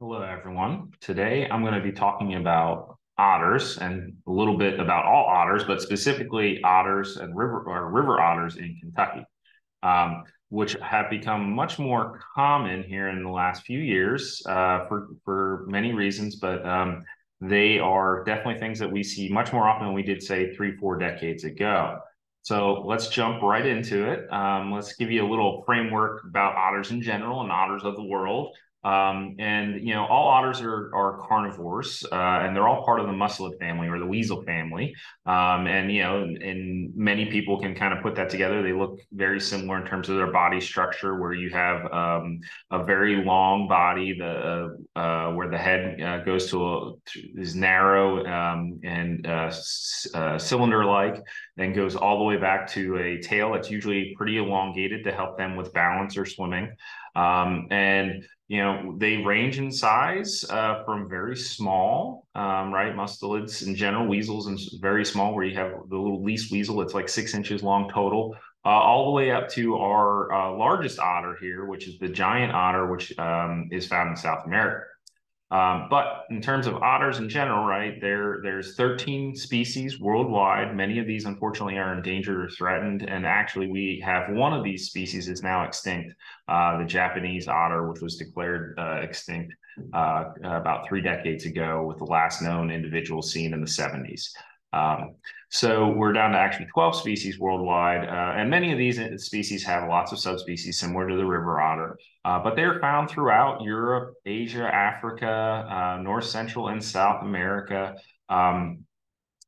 Hello, everyone. Today, I'm going to be talking about otters and a little bit about all otters, but specifically otters and river otters in Kentucky, which have become much more common here in the last few years for many reasons, but they are definitely things that we see much more often than we did, say, 3-4 decades ago. So let's jump right into it. Let's give you a little framework about otters in general and otters of the world. And you know, all otters are carnivores, and they're all part of the mustelid family or the weasel family. And you know, and many people can kind of put that together. They look very similar in terms of their body structure, where you have a very long body, the where the head goes to is narrow and cylinder-like, then goes all the way back to a tail that's usually pretty elongated to help them with balance or swimming. And you know, they range in size from very small, right? Mustelids in general, weasels and very small, where you have the little least weasel, it's like 6 inches long total, all the way up to our largest otter here, which is the giant otter, which is found in South America. But in terms of otters in general, right, there's 13 species worldwide. Many of these, unfortunately, are endangered or threatened. And actually, we have one of these species is now extinct, the Japanese otter, which was declared extinct about 3 decades ago, with the last known individual seen in the 70s. So we're down to actually 12 species worldwide, and many of these species have lots of subspecies similar to the river otter, but they're found throughout Europe, Asia, Africa, North Central and South America,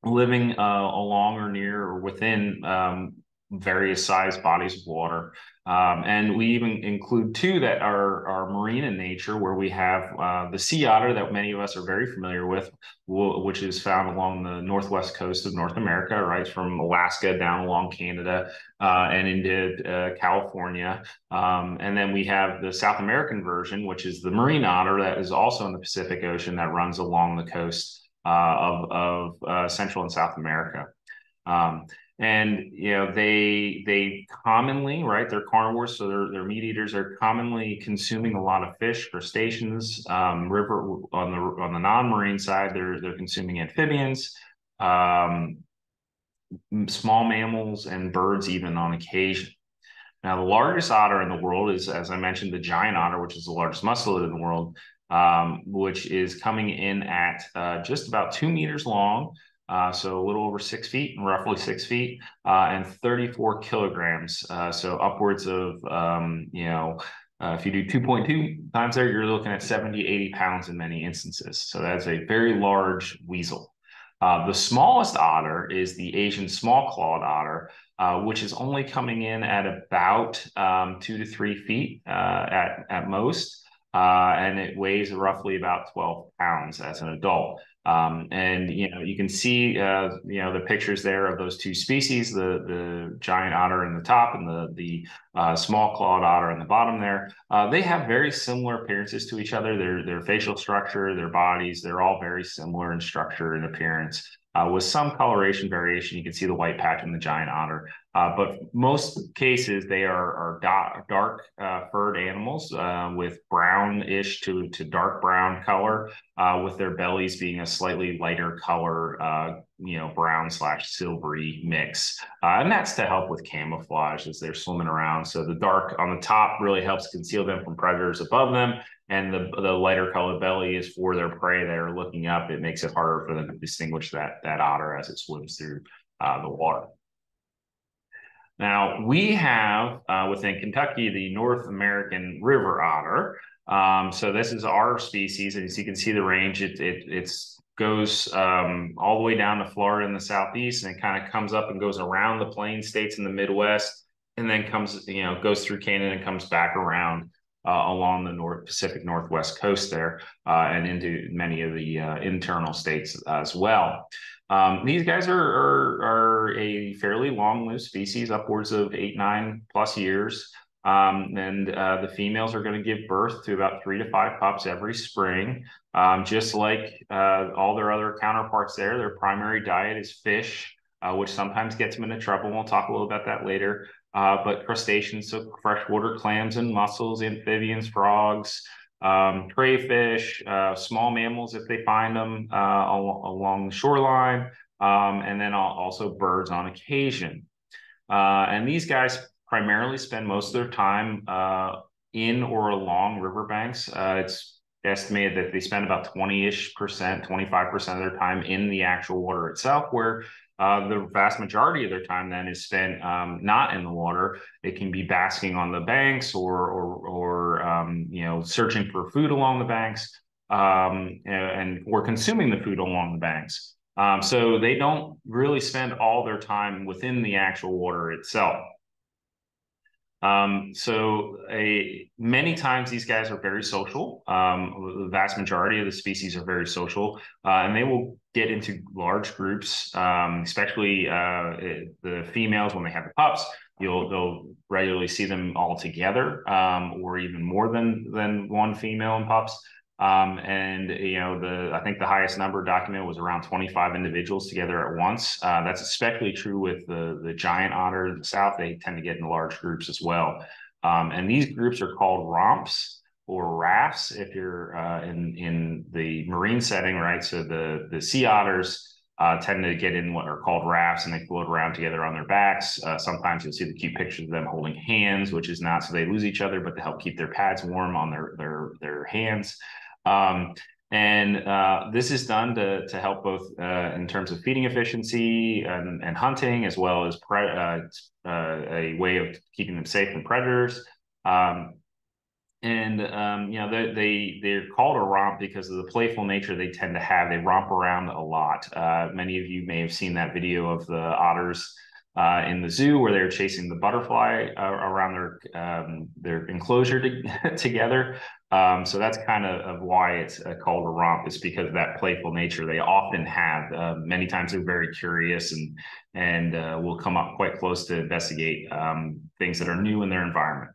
living along or near or within various sized bodies of water. And we even include two that are marine in nature, where we have the sea otter that many of us are very familiar with, which is found along the northwest coast of North America, right, from Alaska down along Canada and into California. And then we have the South American version, which is the marine otter that is also in the Pacific Ocean, that runs along the coast of Central and South America. And you know, they commonly, right, they're carnivores, so they're meat eaters, are commonly consuming a lot of fish, crustaceans. River on the non-marine side, they're consuming amphibians, small mammals, and birds even on occasion. Now, the largest otter in the world is, as I mentioned, the giant otter, which is the largest mustelid in the world, which is coming in at just about 2 meters long. So a little over 6 feet, roughly 6 feet, and 34 kilograms. So upwards of, you know, if you do 2.2 times there, you're looking at 70, 80 pounds in many instances. So that's a very large weasel. The smallest otter is the Asian small-clawed otter, which is only coming in at about 2 to 3 feet at most. And it weighs roughly about 12 pounds as an adult. And you know, you can see you know, the pictures there of those two species, the giant otter in the top and the small clawed otter in the bottom there. They have very similar appearances to each other. Their facial structure, their bodies, they're all very similar in structure and appearance. With some coloration variation, you can see the white patch in the giant otter. But most cases, they are dark furred animals with brownish to dark brown color, with their bellies being a slightly lighter color, you know, brown/silvery mix. And that's to help with camouflage as they're swimming around. So the dark on the top really helps conceal them from predators above them. And the lighter colored belly is for their prey that are looking up. It makes it harder for them to distinguish that otter as it swims through the water. Now, we have within Kentucky the North American river otter. So this is our species, and as you can see the range, it goes all the way down to Florida in the southeast, and it kind of comes up and goes around the plain states in the Midwest, and then comes, you know, goes through Canada and comes back around along the Pacific Northwest coast there, and into many of the internal states as well. These guys are a fairly long-lived species, upwards of 8, 9+ years. And the females are going to give birth to about 3 to 5 pups every spring. Just like all their other counterparts there, their primary diet is fish, which sometimes gets them into trouble. We'll talk a little about that later. But crustaceans, so freshwater clams and mussels, amphibians, frogs, crayfish, small mammals if they find them along the shoreline, and then also birds on occasion. And these guys primarily spend most of their time in or along riverbanks. It's estimated that they spend about 20-ish%, 25% of their time in the actual water itself, where the vast majority of their time then is spent not in the water. It can be basking on the banks or you know, searching for food along the banks, and or consuming the food along the banks. So they don't really spend all their time within the actual water itself. Many times these guys are very social. The vast majority of the species are very social, and they will get into large groups, especially the females when they have the pups. They'll regularly see them all together, or even more than one female and pups. And you know, I think the highest number documented was around 25 individuals together at once. That's especially true with the giant otter in the south. They tend to get in large groups as well. And these groups are called romps or rafts if you're in the marine setting, right? So the sea otters tend to get in what are called rafts, and they float around together on their backs. Sometimes you'll see the cute pictures of them holding hands, which is not so they lose each other, but to help keep their pads warm on their hands. This is done to help both in terms of feeding efficiency and hunting, as well as a way of keeping them safe from predators. You know, they're called a romp because of the playful nature they tend to have. They romp around a lot. Many of you may have seen that video of the otters in the zoo where they're chasing the butterfly around their enclosure together. So that's kind of why it's called a romp. It's because of that playful nature they often have. Many times they're very curious and will come up quite close to investigate things that are new in their environment.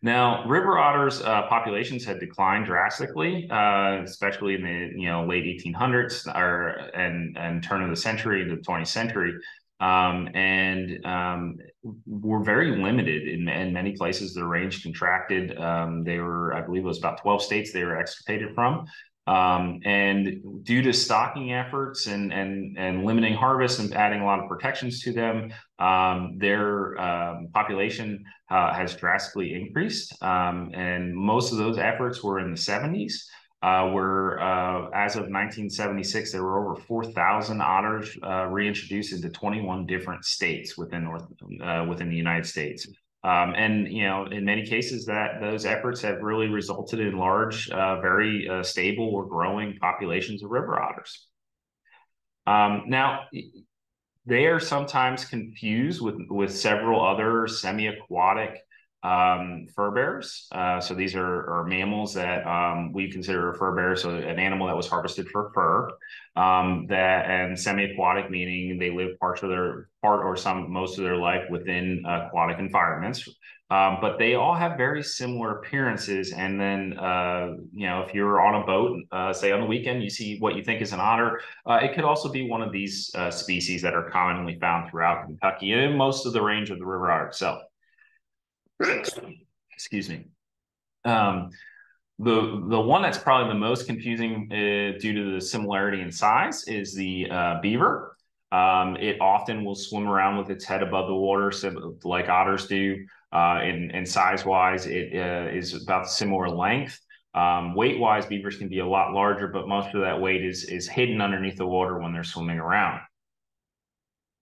Now, river otters' populations had declined drastically, especially in the late 1800s and turn of the century into the 20th century. Were very limited in many places. The range contracted. They were, I believe it was about 12 states they were extirpated from. And due to stocking efforts and limiting harvests and adding a lot of protections to them, their population has drastically increased. And most of those efforts were in the 70s. As of 1976, there were over 4,000 otters reintroduced into 21 different states within the United States. You know, in many cases, those efforts have really resulted in large, very stable or growing populations of river otters. Now, they are sometimes confused with several other semi-aquatic fur bearers. So these are mammals that we consider a fur bearer, so an animal that was harvested for fur. And semi-aquatic, meaning they live most of their life within aquatic environments. But they all have very similar appearances. And then, you know, if you're on a boat, say on the weekend, you see what you think is an otter. It could also be one of these species that are commonly found throughout Kentucky and in most of the range of the river otter itself. Excuse me. The one that's probably the most confusing due to the similarity in size is the beaver. It often will swim around with its head above the water, like otters do. And size-wise, it is about similar length. Weight-wise, beavers can be a lot larger, but most of that weight is hidden underneath the water when they're swimming around.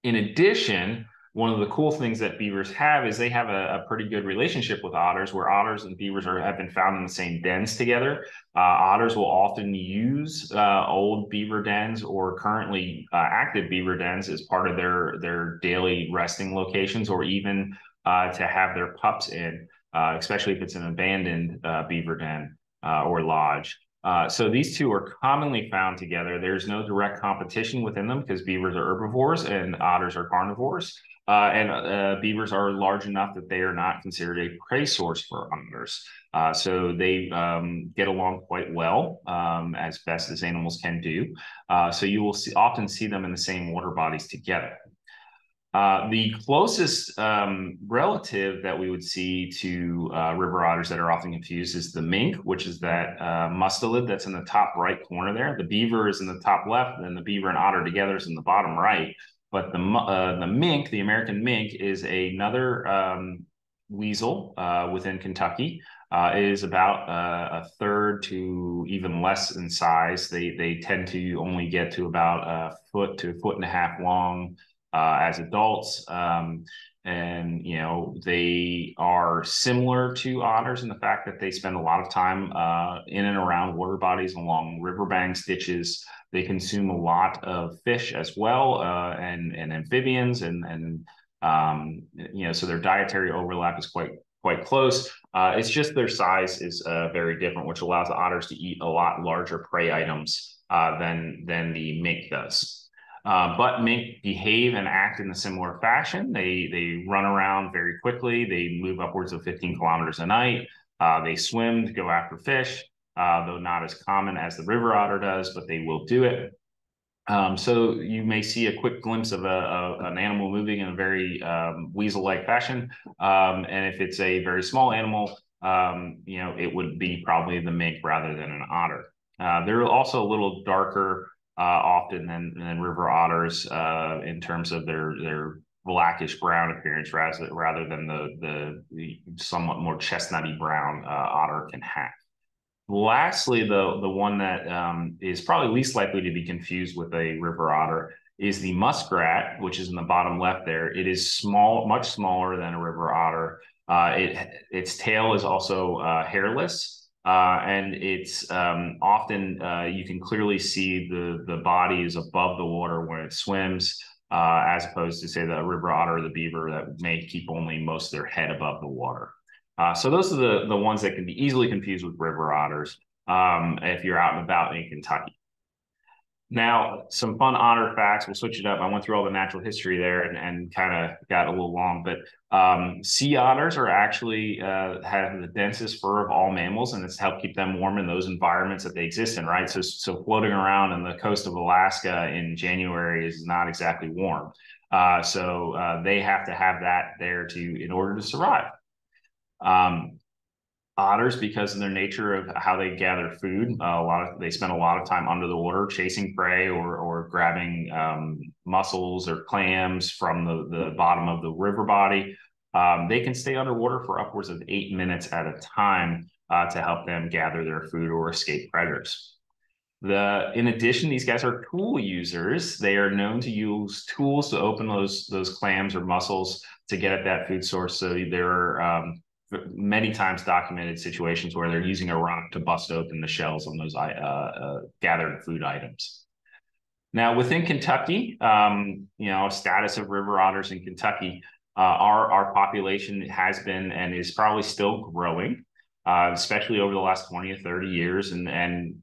In addition, one of the cool things that beavers have is they have a pretty good relationship with otters, where otters and beavers have been found in the same dens together. Otters will often use old beaver dens or currently active beaver dens as part of their daily resting locations, or even to have their pups in, especially if it's an abandoned beaver den or lodge. So these two are commonly found together. There's no direct competition within them because beavers are herbivores and otters are carnivores. Beavers are large enough that they are not considered a prey source for otters. So they get along quite well, as best as animals can do. So you will often see them in the same water bodies together. The closest relative that we would see to river otters that are often confused is the mink, which is that mustelid that's in the top right corner there. The beaver is in the top left, and the beaver and otter together is in the bottom right. But the mink, the American mink, is another weasel within Kentucky. It is about a third to even less in size. They tend to only get to about a foot to a foot and a half long as adults, and they are similar to otters in the fact that they spend a lot of time in and around water bodies, along riverbanks, ditches. They consume a lot of fish as well, and amphibians, and so their dietary overlap is quite close. It's just their size is very different, which allows the otters to eat a lot larger prey items than the mink does. But mink behave and act in a similar fashion. They run around very quickly. They move upwards of 15 kilometers a night. They swim to go after fish, though not as common as the river otter does, but they will do it. So you may see a quick glimpse of an animal moving in a very weasel-like fashion. And if it's a very small animal, it would be probably the mink rather than an otter. They're also a little darker often than river otters in terms of their blackish brown appearance rather than the somewhat more chestnutty brown otter can have. Lastly, the one that is probably least likely to be confused with a river otter is the muskrat, which is in the bottom left there. It is small, much smaller than a river otter. Its tail is also hairless. And it's often, you can clearly see the body is above the water when it swims, as opposed to, say, the river otter or the beaver that may keep only most of their head above the water. So those are the ones that can be easily confused with river otters if you're out and about in Kentucky. Now, some fun otter facts. We'll switch it up. I went through all the natural history there and kind of got a little long, but sea otters are actually have the densest fur of all mammals, and it's helped keep them warm in those environments that they exist in, right? So floating around on the coast of Alaska in January is not exactly warm. So they have to have that there in order to survive. Otters, because of their nature of how they gather food, they spend a lot of time under the water chasing prey or grabbing mussels or clams from the bottom of the river body. They can stay underwater for upwards of 8 minutes at a time to help them gather their food or escape predators. In addition, these guys are tool users. They are known to use tools to open those clams or mussels to get at that food source. So they're many times documented situations where they're using a rock to bust open the shells on those gathered food items. Now, within Kentucky, status of river otters in Kentucky, our population has been and is probably still growing, especially over the last 20 or 30 years. And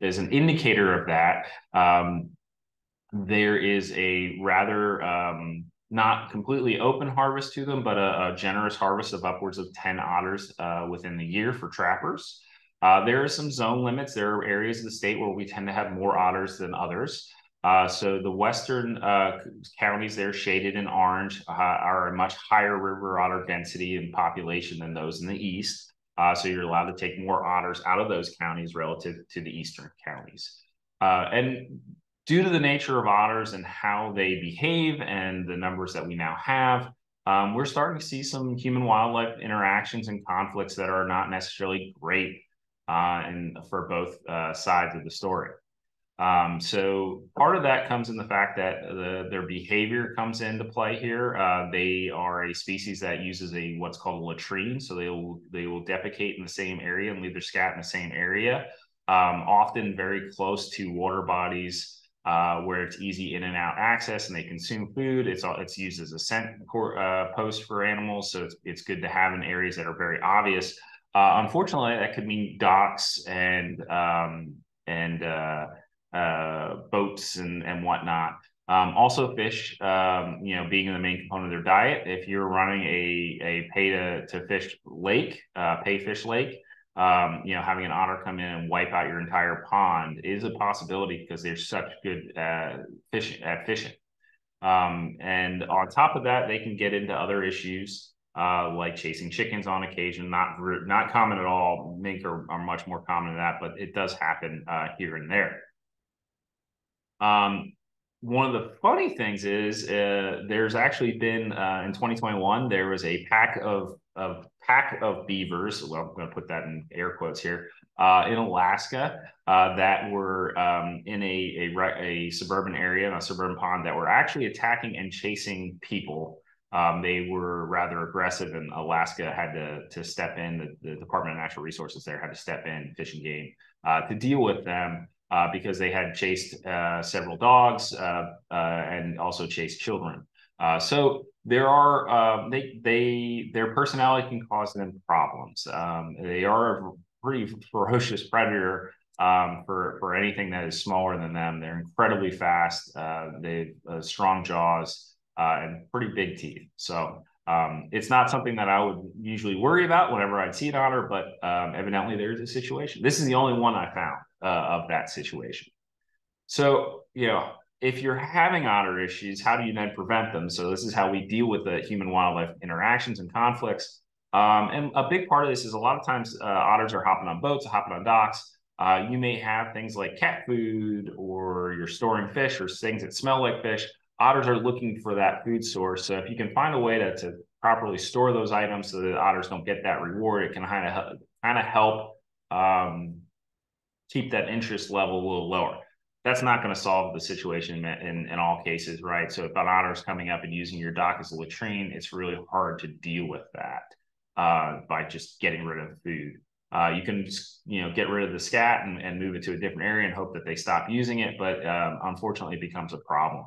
as an indicator of that, there is a rather not completely open harvest to them, but a generous harvest of upwards of 10 otters within the year for trappers. There are some zone limits. There are areas of the state where we tend to have more otters than others. So the western counties there shaded in orange are a much higher river otter density and population than those in the east. So you're allowed to take more otters out of those counties relative to the eastern counties. And due to the nature of otters and how they behave and the numbers that we now have, we're starting to see some human-wildlife interactions and conflicts that are not necessarily great and for both sides of the story. So part of that comes in the fact that their behavior comes into play here. They are a species that uses what's called a latrine, so they will defecate in the same area and leave their scat in the same area, often very close to water bodies, where it's easy in and out access, and they consume food. It's used as a scent post for animals, so it's good to have in areas that are very obvious. Unfortunately, that could mean docks and boats and whatnot. Also, fish, being in the main component of their diet. If you're running a pay fish lake. Having an otter come in and wipe out your entire pond is a possibility because they're such good at fishing. And on top of that, they can get into other issues like chasing chickens on occasion. Not common at all. Mink are much more common than that, but it does happen here and there. One of the funny things is there's actually been in 2021 there was a pack of beavers. Well, I'm going to put that in air quotes here in Alaska that were in a suburban area, in a suburban pond, that were actually attacking and chasing people. They were rather aggressive, and Alaska had to step in. The Department of Natural Resources there had to step in, Fish and Game, to deal with them because they had chased several dogs and also chased children. So there are their personality can cause them problems. They are a pretty ferocious predator for anything that is smaller than them. They're incredibly fast. They have strong jaws. And pretty big teeth. So it's not something that I would usually worry about whenever I'd see an otter, but evidently there is a situation. This is the only one I found of that situation. So, you know, if you're having otter issues, how do you then prevent them? So this is how we deal with the human-wildlife interactions and conflicts. And a big part of this is a lot of times otters are hopping on boats, hopping on docks. You may have things like cat food, or you're storing fish, or things that smell like fish. Otters are looking for that food source. So if you can find a way to properly store those items so that otters don't get that reward, it can kind of help keep that interest level a little lower. That's not going to solve the situation in all cases, right? So if an otter is coming up and using your dock as a latrine, it's really hard to deal with that by just getting rid of food. You can, you know, get rid of the scat and move it to a different area and hope that they stop using it. But unfortunately, it becomes a problem.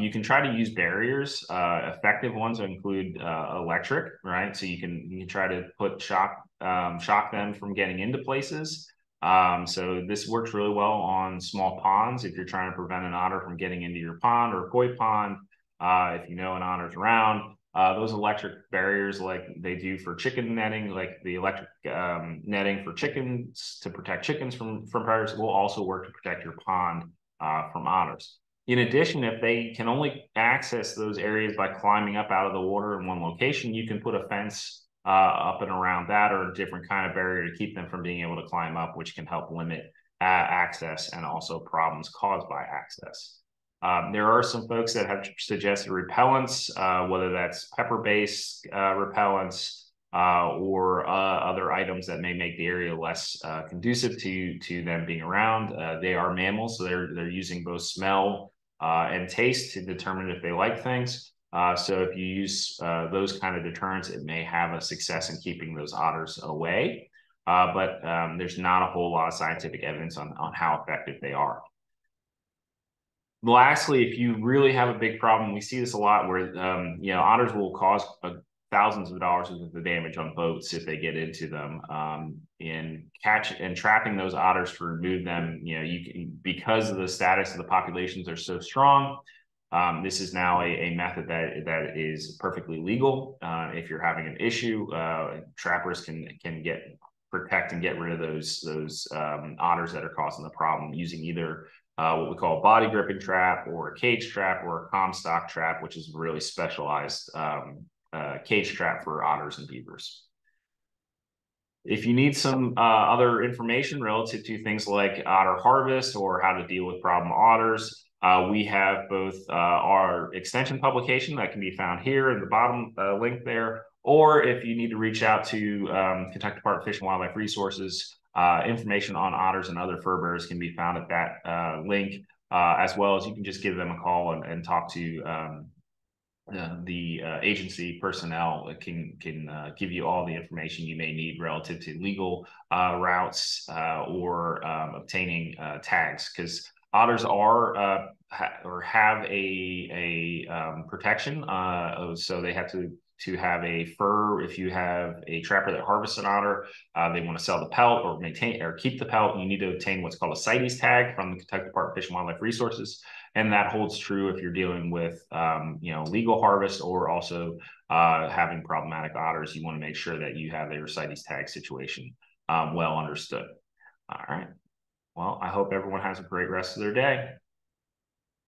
You can try to use barriers. Effective ones include electric, right? So you can try to put shock them from getting into places. So this works really well on small ponds. If you're trying to prevent an otter from getting into your pond or koi pond, if you know an otter's around, those electric barriers, like they do for chicken netting, like the electric netting for chickens to protect chickens from predators, will also work to protect your pond from otters. In addition, if they can only access those areas by climbing up out of the water in one location, you can put a fence up and around that, or a different kind of barrier to keep them from being able to climb up, which can help limit access and also problems caused by access. There are some folks that have suggested repellents, whether that's pepper-based repellents or other items that may make the area less conducive to them being around. They are mammals, so they're using both smell and taste to determine if they like things. So if you use those kind of deterrents, it may have a success in keeping those otters away. But there's not a whole lot of scientific evidence on how effective they are. Lastly, if you really have a big problem, we see this a lot where, you know, otters will cause thousands of dollars worth of damage on boats if they get into them. In trapping those otters to remove them, you know, because of the status of the populations are so strong, this is now a method that is perfectly legal. If you're having an issue, trappers can protect and get rid of those otters that are causing the problem using either what we call a body gripping trap, or a cage trap, or a Comstock trap, which is really specialized. Cage trap for otters and beavers. If you need some other information relative to things like otter harvest or how to deal with problem otters, we have both our extension publication that can be found here in the bottom link there, or if you need to reach out to Kentucky Department of Fish and Wildlife Resources, information on otters and other fur bearers can be found at that link, as well as you can just give them a call and talk to the agency personnel can give you all the information you may need relative to legal routes or obtaining tags, because otters are have a protection. So they have to have a fur. If you have a trapper that harvests an otter, they want to sell the pelt or maintain or keep the pelt, and you need to obtain what's called a CITES tag from the Kentucky Department of Fish and Wildlife Resources. And that holds true if you're dealing with, you know, legal harvest or also having problematic otters. You want to make sure that you have their CITES tag situation well understood. All right. Well, I hope everyone has a great rest of their day.